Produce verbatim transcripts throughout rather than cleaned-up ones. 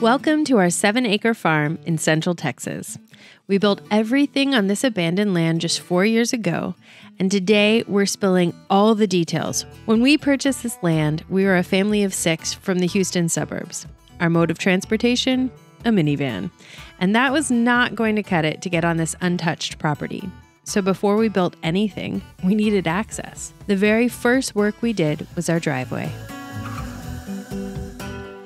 Welcome to our seven-acre farm in Central Texas. We built everything on this abandoned land just four years ago, and today we're spilling all the details. When we purchased this land, we were a family of six from the Houston suburbs. Our mode of transportation? A minivan. And that was not going to cut it to get on this untouched property. So before we built anything, we needed access. The very first work we did was our driveway.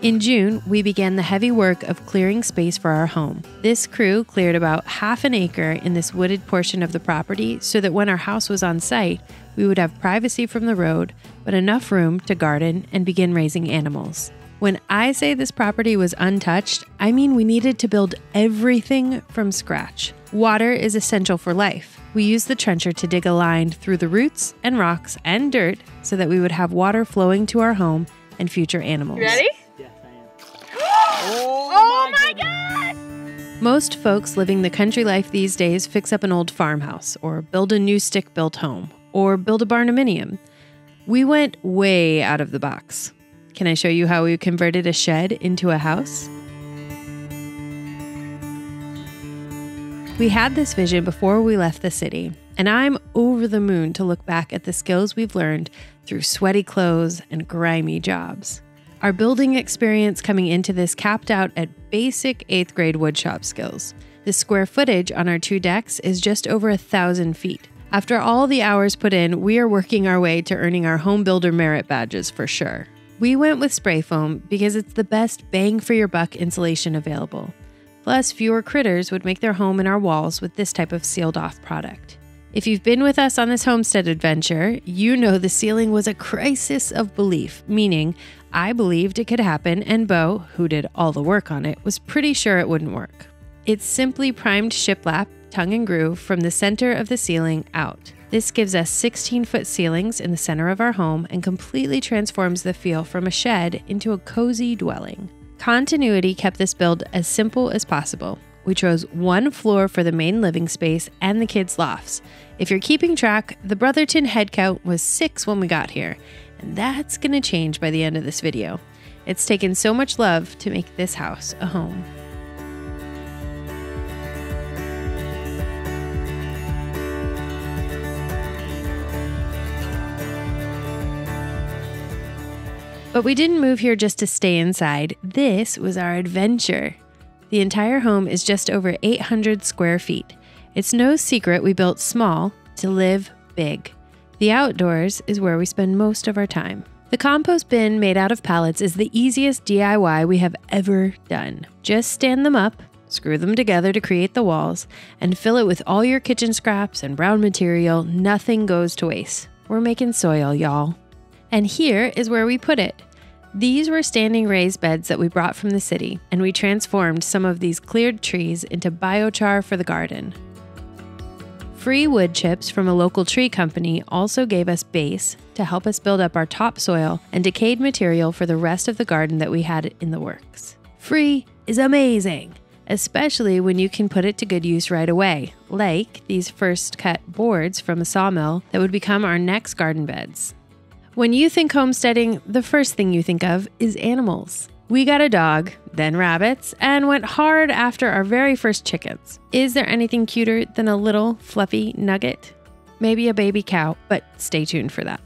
In June, we began the heavy work of clearing space for our home. This crew cleared about half an acre in this wooded portion of the property so that when our house was on site, we would have privacy from the road, but enough room to garden and begin raising animals. When I say this property was untouched, I mean we needed to build everything from scratch. Water is essential for life. We used the trencher to dig a line through the roots and rocks and dirt so that we would have water flowing to our home and future animals. You ready? Yes, I am. Oh, oh my, my God! Most folks living the country life these days fix up an old farmhouse or build a new stick-built home or build a barnuminium. We went way out of the box. Can I show you how we converted a shed into a house? We had this vision before we left the city, and I'm over the moon to look back at the skills we've learned through sweaty clothes and grimy jobs. Our building experience coming into this capped out at basic eighth grade woodshop skills. The square footage on our two decks is just over a thousand feet. After all the hours put in, we are working our way to earning our home builder merit badges for sure. We went with spray foam because it's the best bang for your buck insulation available. Plus, fewer critters would make their home in our walls with this type of sealed off product. If you've been with us on this homestead adventure, you know the ceiling was a crisis of belief, meaning I believed it could happen and Beau, who did all the work on it, was pretty sure it wouldn't work. It's simply primed shiplap, tongue and groove, from the center of the ceiling out. This gives us sixteen-foot ceilings in the center of our home and completely transforms the feel from a shed into a cozy dwelling. Continuity kept this build as simple as possible. We chose one floor for the main living space and the kids' lofts. If you're keeping track, the Brotherton head count was six when we got here, and that's gonna change by the end of this video. It's taken so much love to make this house a home. But we didn't move here just to stay inside. This was our adventure. The entire home is just over eight hundred square feet. It's no secret we built small to live big. The outdoors is where we spend most of our time. The compost bin made out of pallets is the easiest D I Y we have ever done. Just stand them up, screw them together to create the walls, and fill it with all your kitchen scraps and brown material. Nothing goes to waste. We're making soil, y'all. And here is where we put it. These were standing raised beds that we brought from the city, and we transformed some of these cleared trees into biochar for the garden. Free wood chips from a local tree company also gave us base to help us build up our topsoil and decayed material for the rest of the garden that we had in the works. Free is amazing, especially when you can put it to good use right away, like these first cut boards from a sawmill that would become our next garden beds. When you think homesteading, the first thing you think of is animals. We got a dog, then rabbits, and went hard after our very first chickens. Is there anything cuter than a little fluffy nugget? Maybe a baby cow, but stay tuned for that.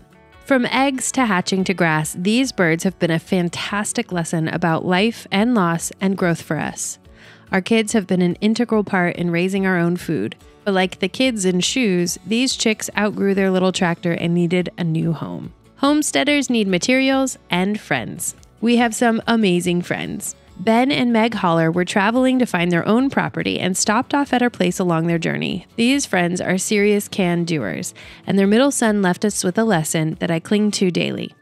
From eggs to hatching to grass, these birds have been a fantastic lesson about life and loss and growth for us. Our kids have been an integral part in raising our own food, but like the kids in shoes, these chicks outgrew their little tractor and needed a new home. Homesteaders need materials and friends. We have some amazing friends. Ben and Meg Holler were traveling to find their own property and stopped off at our place along their journey. These friends are serious can-doers, and their middle son left us with a lesson that I cling to daily.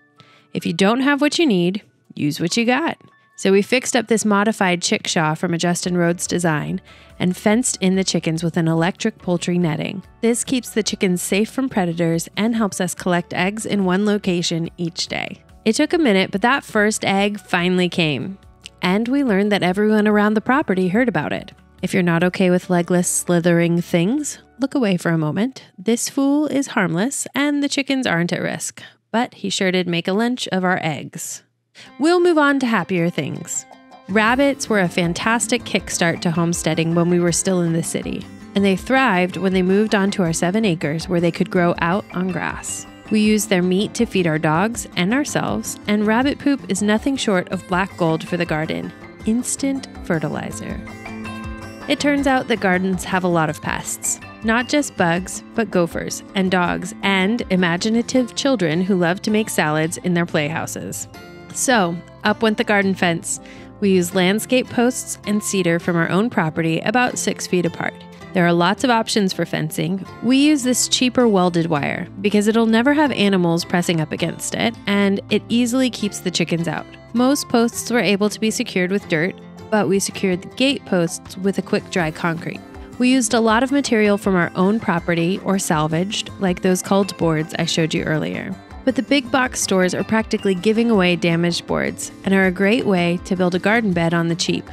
If you don't have what you need, use what you got. So we fixed up this modified chickshaw from a Justin Rhodes design and fenced in the chickens with an electric poultry netting. This keeps the chickens safe from predators and helps us collect eggs in one location each day. It took a minute, but that first egg finally came. And we learned that everyone around the property heard about it. If you're not okay with legless, slithering things, look away for a moment. This fool is harmless and the chickens aren't at risk, but he sure did make a lunch of our eggs. We'll move on to happier things. Rabbits were a fantastic kickstart to homesteading when we were still in the city, and they thrived when they moved onto our seven acres where they could grow out on grass. We use their meat to feed our dogs and ourselves, and rabbit poop is nothing short of black gold for the garden. Instant fertilizer. It turns out that gardens have a lot of pests. Not just bugs, but gophers and dogs and imaginative children who love to make salads in their playhouses. So, up went the garden fence. We use landscape posts and cedar from our own property about six feet apart. There are lots of options for fencing. We use this cheaper welded wire because it'll never have animals pressing up against it, and it easily keeps the chickens out. Most posts were able to be secured with dirt, but we secured the gate posts with a quick dry concrete. We used a lot of material from our own property or salvaged, like those culled boards I showed you earlier. But the big box stores are practically giving away damaged boards and are a great way to build a garden bed on the cheap.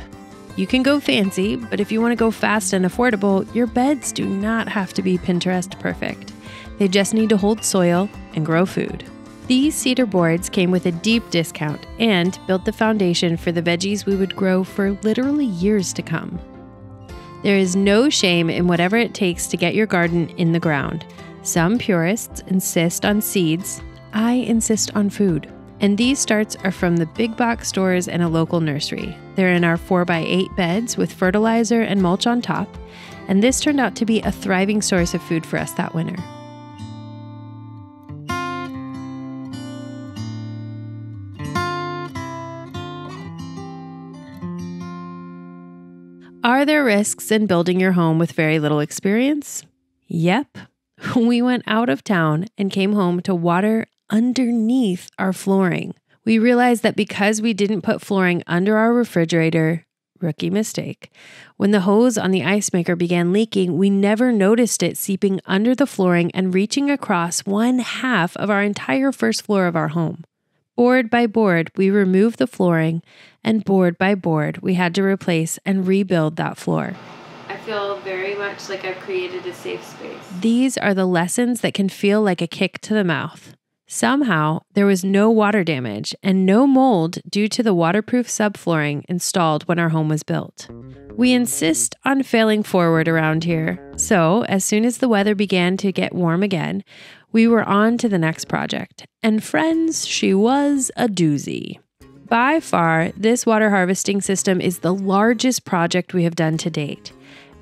You can go fancy, but if you want to go fast and affordable, your beds do not have to be Pinterest perfect. They just need to hold soil and grow food. These cedar boards came with a deep discount and built the foundation for the veggies we would grow for literally years to come. There is no shame in whatever it takes to get your garden in the ground. Some purists insist on seeds. I insist on food. And these starts are from the big box stores and a local nursery. They're in our four by eight beds with fertilizer and mulch on top, and this turned out to be a thriving source of food for us that winter. Are there risks in building your home with very little experience? Yep. We went out of town and came home to water underneath our flooring. We realized that because we didn't put flooring under our refrigerator, rookie mistake, when the hose on the ice maker began leaking, we never noticed it seeping under the flooring and reaching across one half of our entire first floor of our home. Board by board, we removed the flooring, and board by board, we had to replace and rebuild that floor. Feel very much like I've created a safe space. These are the lessons that can feel like a kick to the mouth. Somehow, there was no water damage and no mold due to the waterproof subflooring installed when our home was built. We insist on failing forward around here, so as soon as the weather began to get warm again, we were on to the next project. And friends, she was a doozy. By far, this water harvesting system is the largest project we have done to date.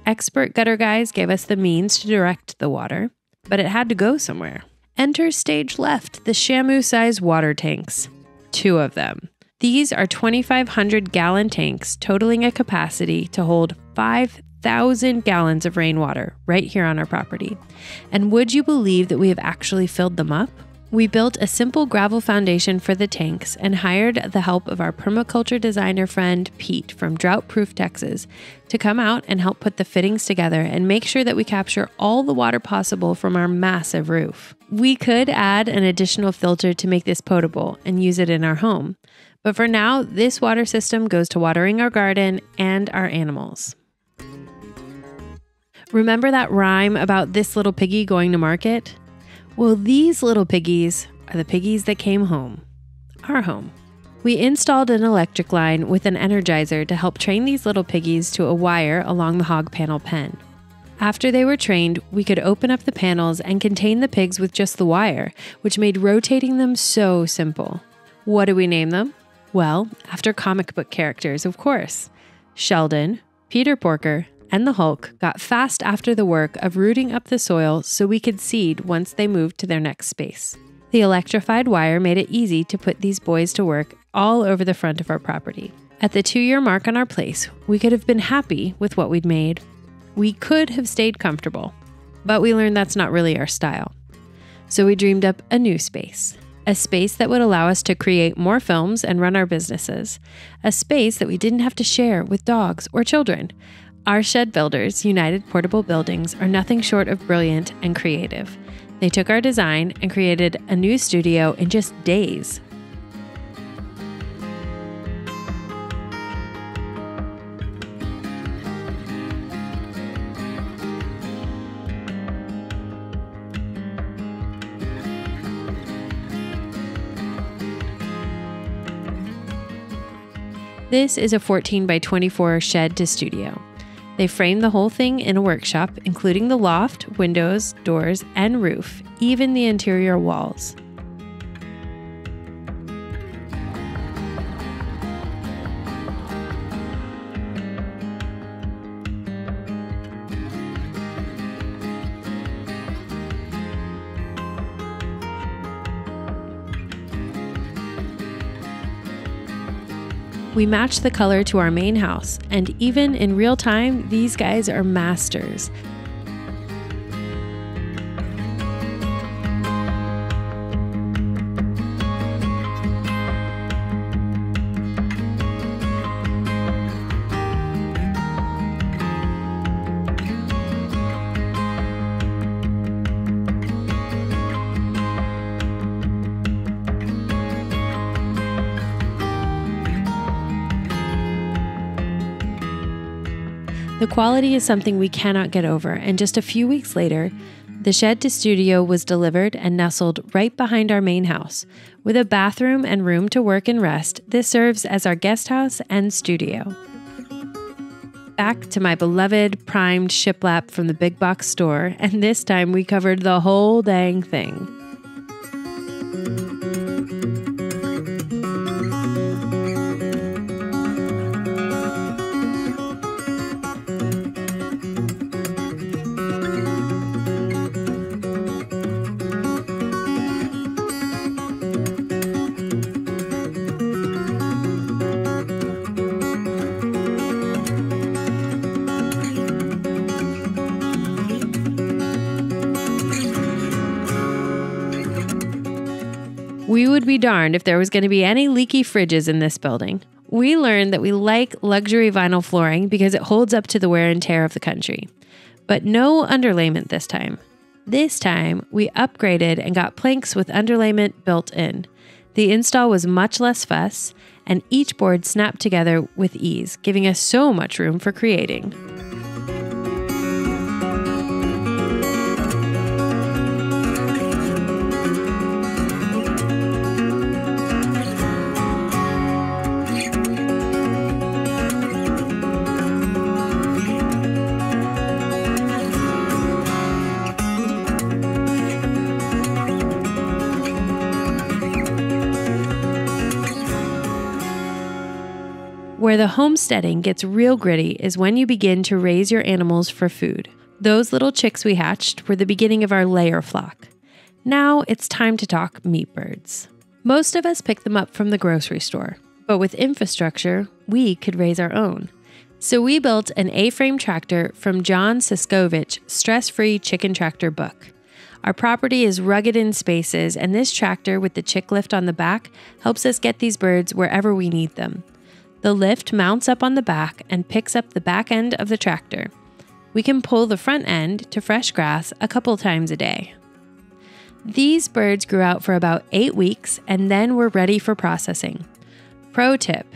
Expert gutter guys gave us the means to direct the water, but it had to go somewhere. Enter stage left, the Shamu-size water tanks. Two of them. These are twenty-five hundred gallon tanks totaling a capacity to hold five thousand gallons of rainwater right here on our property. And would you believe that we have actually filled them up? We built a simple gravel foundation for the tanks and hired the help of our permaculture designer friend, Pete, from Droughtproof Texas, to come out and help put the fittings together and make sure that we capture all the water possible from our massive roof. We could add an additional filter to make this potable and use it in our home, but for now, this water system goes to watering our garden and our animals. Remember that rhyme about this little piggy going to market? Well, these little piggies are the piggies that came home. Our home. We installed an electric line with an energizer to help train these little piggies to a wire along the hog panel pen. After they were trained, we could open up the panels and contain the pigs with just the wire, which made rotating them so simple. What do we name them? Well, after comic book characters, of course. Sheldon, Peter Porker, and the Hulk got fast after the work of rooting up the soil so we could seed once they moved to their next space. The electrified wire made it easy to put these boys to work all over the front of our property. At the two-year mark on our place, we could have been happy with what we'd made. We could have stayed comfortable, but we learned that's not really our style. So we dreamed up a new space. A space that would allow us to create more films and run our businesses. A space that we didn't have to share with dogs or children. Our shed builders, United Portable Buildings, are nothing short of brilliant and creative. They took our design and created a new studio in just days. This is a fourteen by twenty-four shed to studio. They framed the whole thing in a workshop, including the loft, windows, doors, and roof, even the interior walls. We match the color to our main house, and even in real time, these guys are masters. The quality is something we cannot get over, and just a few weeks later, the shed to studio was delivered and nestled right behind our main house. With a bathroom and room to work and rest, this serves as our guest house and studio. Back to my beloved primed shiplap from the big box store, and this time we covered the whole dang thing. We would be darned if there was going to be any leaky fridges in this building. We learned that we like luxury vinyl flooring because it holds up to the wear and tear of the country. But no underlayment this time. This time, we upgraded and got planks with underlayment built in. The install was much less fuss, and each board snapped together with ease, giving us so much room for creating. Where the homesteading gets real gritty is when you begin to raise your animals for food. Those little chicks we hatched were the beginning of our layer flock. Now it's time to talk meat birds. Most of us picked them up from the grocery store, but with infrastructure, we could raise our own. So we built an A-frame tractor from John Siskovich's Stress-Free Chicken Tractor book. Our property is rugged in spaces, and this tractor with the chick lift on the back helps us get these birds wherever we need them. The lift mounts up on the back and picks up the back end of the tractor. We can pull the front end to fresh grass a couple times a day. These birds grew out for about eight weeks and then were ready for processing. Pro tip: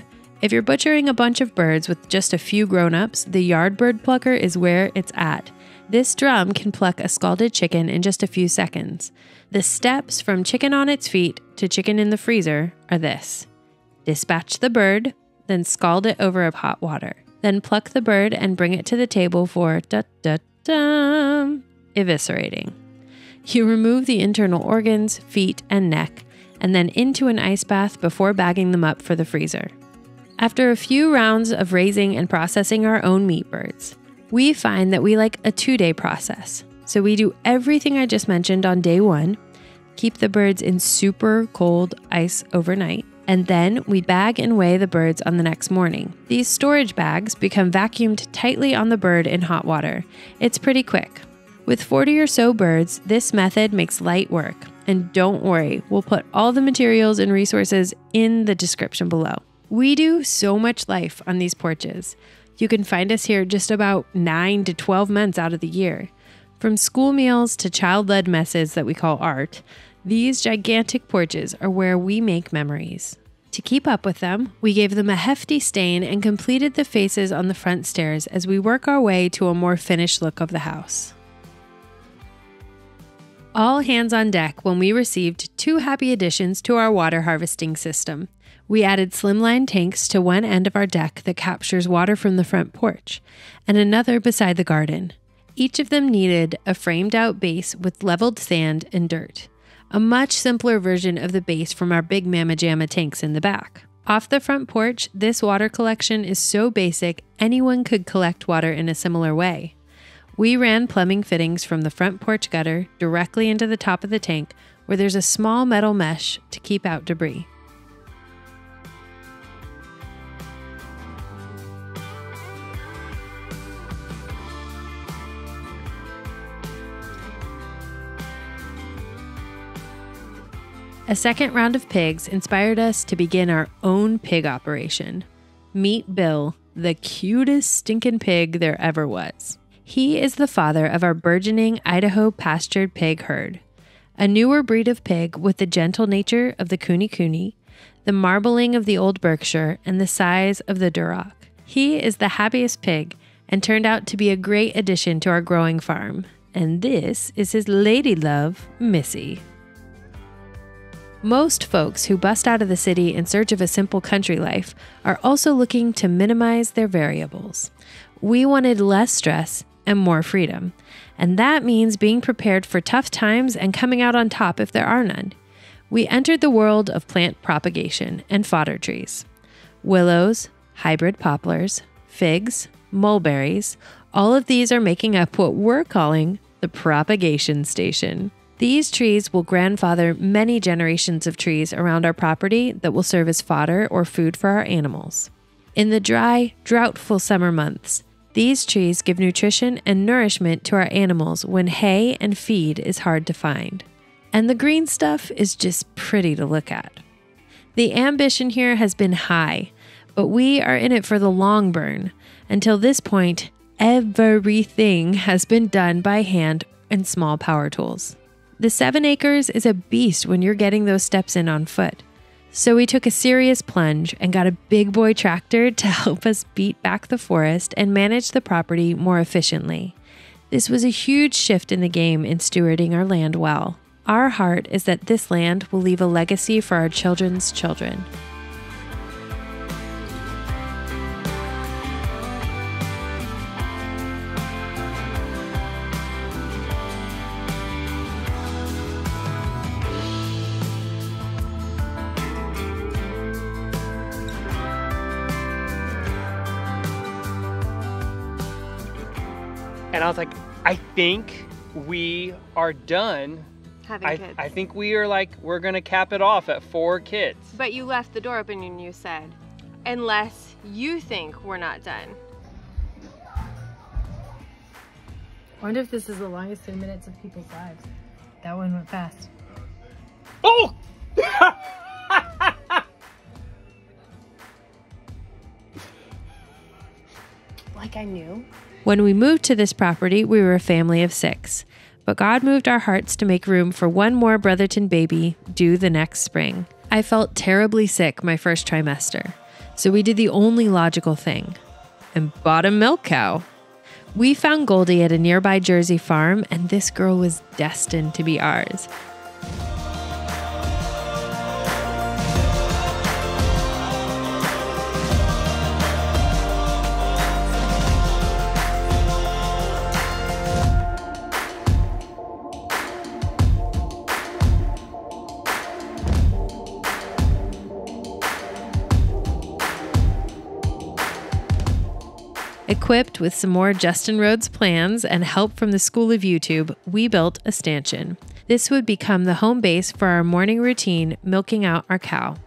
if you're butchering a bunch of birds with just a few grown-ups, the Yardbird plucker is where it's at. This drum can pluck a scalded chicken in just a few seconds. The steps from chicken on its feet to chicken in the freezer are this: dispatch the bird, then scald it over of hot water. Then pluck the bird and bring it to the table for da da da eviscerating. You remove the internal organs, feet, and neck, and then into an ice bath before bagging them up for the freezer. After a few rounds of raising and processing our own meat birds, we find that we like a two-day process. So we do everything I just mentioned on day one, keep the birds in super cold ice overnight, and then we bag and weigh the birds on the next morning. These storage bags become vacuumed tightly on the bird in hot water. It's pretty quick. With forty or so birds, this method makes light work. And don't worry, we'll put all the materials and resources in the description below. We do so much life on these porches. You can find us here just about nine to twelve months out of the year. From school meals to child-led messes that we call art, these gigantic porches are where we make memories. To keep up with them, we gave them a hefty stain and completed the faces on the front stairs as we work our way to a more finished look of the house. All hands on deck when we received two happy additions to our water harvesting system. We added slimline tanks to one end of our deck that captures water from the front porch, and another beside the garden. Each of them needed a framed-out base with leveled sand and dirt, a much simpler version of the base from our big Mama Jamma tanks in the back. Off the front porch, this water collection is so basic anyone could collect water in a similar way. We ran plumbing fittings from the front porch gutter directly into the top of the tank, where there's a small metal mesh to keep out debris. A second round of pigs inspired us to begin our own pig operation. Meet Bill, the cutest stinking pig there ever was. He is the father of our burgeoning Idaho pastured pig herd, a newer breed of pig with the gentle nature of the Kunekune, the marbling of the old Berkshire, and the size of the Duroc. He is the happiest pig and turned out to be a great addition to our growing farm. And this is his lady love, Missy. Most folks who bust out of the city in search of a simple country life are also looking to minimize their variables. We wanted less stress and more freedom, and that means being prepared for tough times and coming out on top if there are none. We entered the world of plant propagation and fodder trees. Willows, hybrid poplars, figs, mulberries, all of these are making up what we're calling the propagation station. These trees will grandfather many generations of trees around our property that will serve as fodder or food for our animals. In the dry, droughtful summer months, these trees give nutrition and nourishment to our animals when hay and feed is hard to find. And the green stuff is just pretty to look at. The ambition here has been high, but we are in it for the long burn. Until this point, everything has been done by hand and small power tools. The seven acres is a beast when you're getting those steps in on foot. So we took a serious plunge and got a big boy tractor to help us beat back the forest and manage the property more efficiently. This was a huge shift in the game in stewarding our land well. Our heart is that this land will leave a legacy for our children's children. And I was like, I think we are done. Having I, kids. I think we are like, we're gonna cap it off at four kids. But you left the door open and you said, unless you think we're not done. I wonder if this is the longest ten minutes of people's lives. That one went fast. Oh! Like I knew. When we moved to this property, we were a family of six, but God moved our hearts to make room for one more Brotherton baby due the next spring. I felt terribly sick my first trimester, so we did the only logical thing and bought a milk cow. We found Goldie at a nearby Jersey farm, and this girl was destined to be ours. Equipped with some more Justin Rhodes plans and help from the School of YouTube, we built a stanchion. This would become the home base for our morning routine, milking out our cow.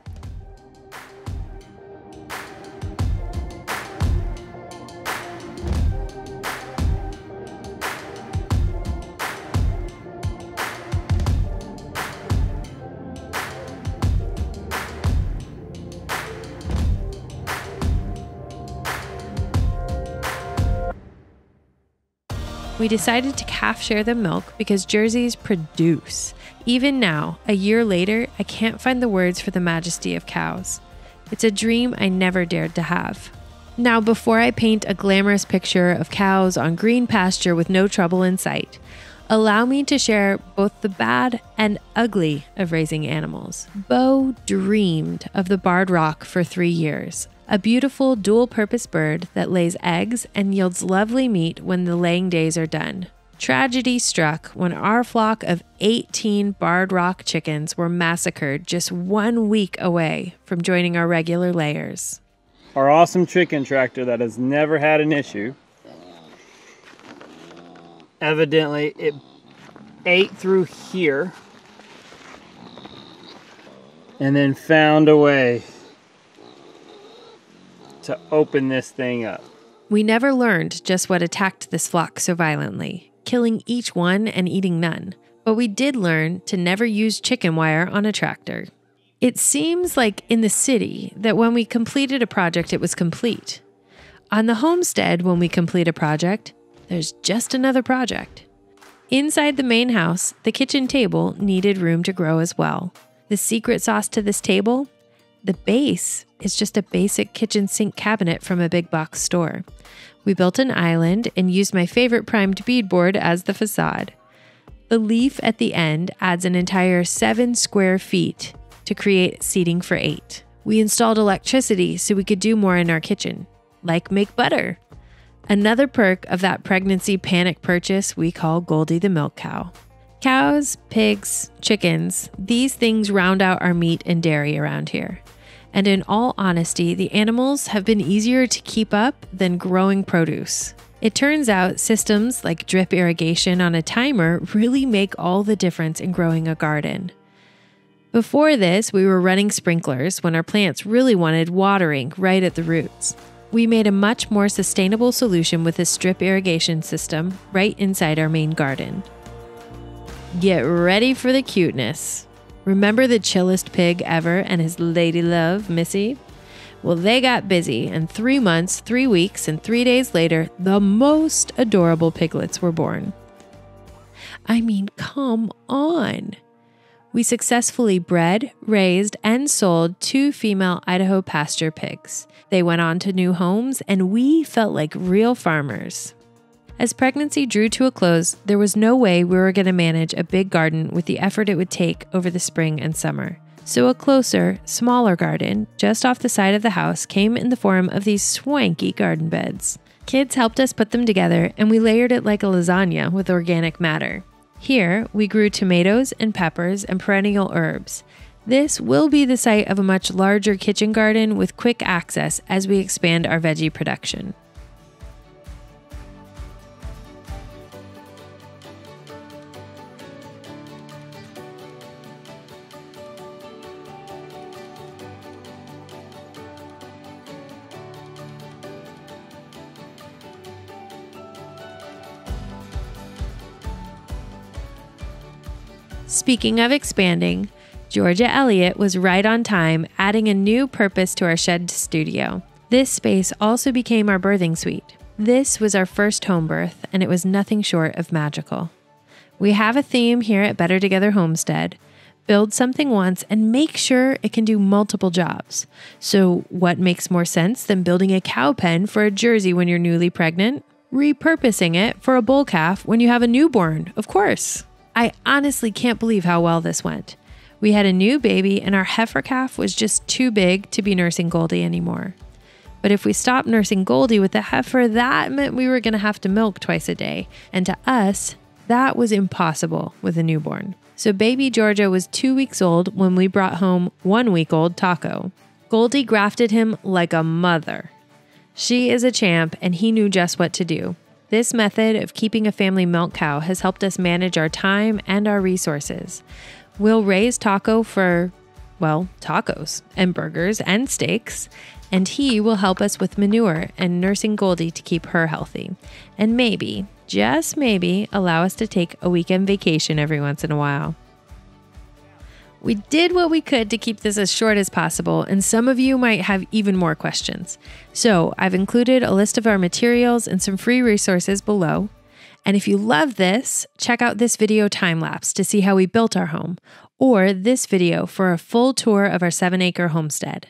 We decided to calf share the milk because Jerseys produce. Even now, a year later, I can't find the words for the majesty of cows. It's a dream I never dared to have. Now, before I paint a glamorous picture of cows on green pasture with no trouble in sight, Allow me to share both the bad and ugly of raising animals. Beau dreamed of the barred rock for three years, a beautiful dual-purpose bird that lays eggs and yields lovely meat when the laying days are done. Tragedy struck when our flock of eighteen barred rock chickens were massacred just one week away from joining our regular layers. Our awesome chicken tractor that has never had an issue. Evidently, it ate through here and then found a way to open this thing up. We never learned just what attacked this flock so violently, killing each one and eating none. But we did learn to never use chicken wire on a tractor. It seems like in the city that when we completed a project, it was complete. On the homestead, when we complete a project, there's just another project. Inside the main house, the kitchen table needed room to grow as well. The secret sauce to this table? The base is just a basic kitchen sink cabinet from a big box store. We built an island and used my favorite primed beadboard as the facade. The leaf at the end adds an entire seven square feet to create seating for eight. We installed electricity so we could do more in our kitchen, like make butter. Another perk of that pregnancy panic purchase we call Goldie the milk cow. Cows, pigs, chickens, these things round out our meat and dairy around here. And in all honesty, the animals have been easier to keep up than growing produce. It turns out systems like drip irrigation on a timer really make all the difference in growing a garden. Before this, we were running sprinklers when our plants really wanted watering right at the roots. We made a much more sustainable solution with this drip irrigation system right inside our main garden. Get ready for the cuteness. Remember the chillest pig ever and his lady love, Missy? Well, they got busy, and three months, three weeks, and three days later, the most adorable piglets were born. I mean, come on. We successfully bred, raised, and sold two female Idaho pasture pigs. They went on to new homes, and we felt like real farmers. As pregnancy drew to a close, there was no way we were going to manage a big garden with the effort it would take over the spring and summer. So a closer, smaller garden just off the side of the house came in the form of these swanky garden beds. Kids helped us put them together, and we layered it like a lasagna with organic matter. Here, we grew tomatoes and peppers and perennial herbs. This will be the site of a much larger kitchen garden with quick access as we expand our veggie production. Speaking of expanding, Georgia Elliott was right on time, adding a new purpose to our shed studio. This space also became our birthing suite. This was our first home birth, and it was nothing short of magical. We have a theme here at Better Together Homestead: build something once and make sure it can do multiple jobs. So what makes more sense than building a cow pen for a Jersey when you're newly pregnant? Repurposing it for a bull calf when you have a newborn, of course. I honestly can't believe how well this went. We had a new baby, and our heifer calf was just too big to be nursing Goldie anymore. But if we stopped nursing Goldie with the heifer, that meant we were going to have to milk twice a day. And to us, that was impossible with a newborn. So baby Georgia was two weeks old when we brought home one-week-old Taco. Goldie grafted him like a mother. She is a champ, and he knew just what to do. This method of keeping a family milk cow has helped us manage our time and our resources. We'll raise Taco for, well, tacos and burgers and steaks, and he will help us with manure and nursing Goldie to keep her healthy. And maybe, just maybe, allow us to take a weekend vacation every once in a while. We did what we could to keep this as short as possible, and some of you might have even more questions. So I've included a list of our materials and some free resources below. And if you love this, check out this video time-lapse to see how we built our home, or this video for a full tour of our seven-acre homestead.